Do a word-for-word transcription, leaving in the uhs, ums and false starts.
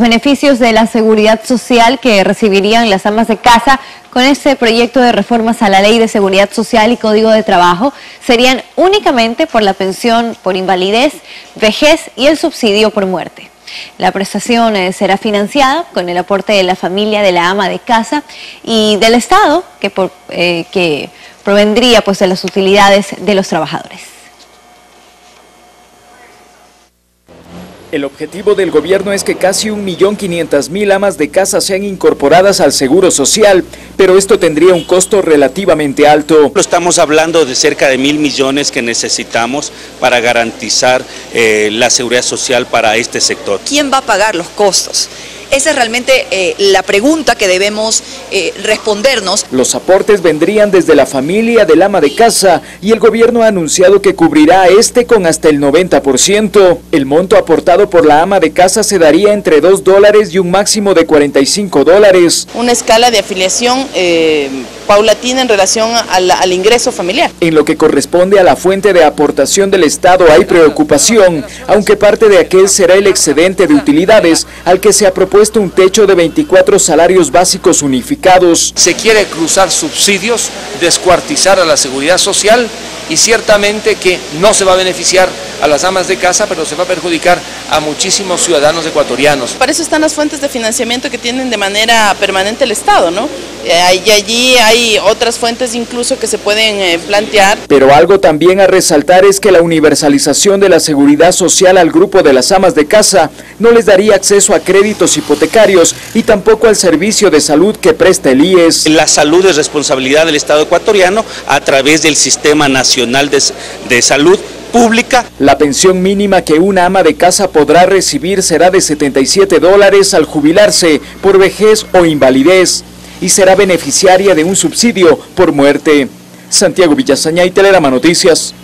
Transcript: Los beneficios de la seguridad social que recibirían las amas de casa con este proyecto de reformas a la Ley de Seguridad Social y Código de Trabajo serían únicamente por la pensión por invalidez, vejez y el subsidio por muerte. La prestación será financiada con el aporte de la familia de la ama de casa y del Estado que, por, eh, que provendría pues, de las utilidades de los trabajadores. El objetivo del gobierno es que casi un millón quinientas mil amas de casa sean incorporadas al Seguro Social, pero esto tendría un costo relativamente alto. Estamos hablando de cerca de mil millones que necesitamos para garantizar eh, la seguridad social para este sector. ¿Quién va a pagar los costos? Esa es realmente eh, la pregunta que debemos eh, respondernos. Los aportes vendrían desde la familia del ama de casa y el gobierno ha anunciado que cubrirá a este con hasta el noventa por ciento. El monto aportado por la ama de casa se daría entre dos dólares y un máximo de cuarenta y cinco dólares. Una escala de afiliación eh, paulatina en relación al, al ingreso familiar. En lo que corresponde a la fuente de aportación del Estado hay preocupación, aunque parte de aquel será el excedente de utilidades al que se ha propuesto un techo de veinticuatro salarios básicos unificados. Se quiere cruzar subsidios, descuartizar a la seguridad social y ciertamente que no se va a beneficiar a las amas de casa, pero se va a perjudicar a muchísimos ciudadanos ecuatorianos. Para eso están las fuentes de financiamiento que tienen de manera permanente el Estado, ¿no? Y allí hay otras fuentes incluso que se pueden plantear. Pero algo también a resaltar es que la universalización de la seguridad social al grupo de las amas de casa no les daría acceso a créditos hipotecarios y tampoco al servicio de salud que presta el I E S. La salud es responsabilidad del Estado ecuatoriano a través del Sistema Nacional de, de Salud Pública. La pensión mínima que una ama de casa podrá recibir será de setenta y siete dólares al jubilarse por vejez o invalidez y será beneficiaria de un subsidio por muerte. Santiago Villasañá y Telerama Noticias.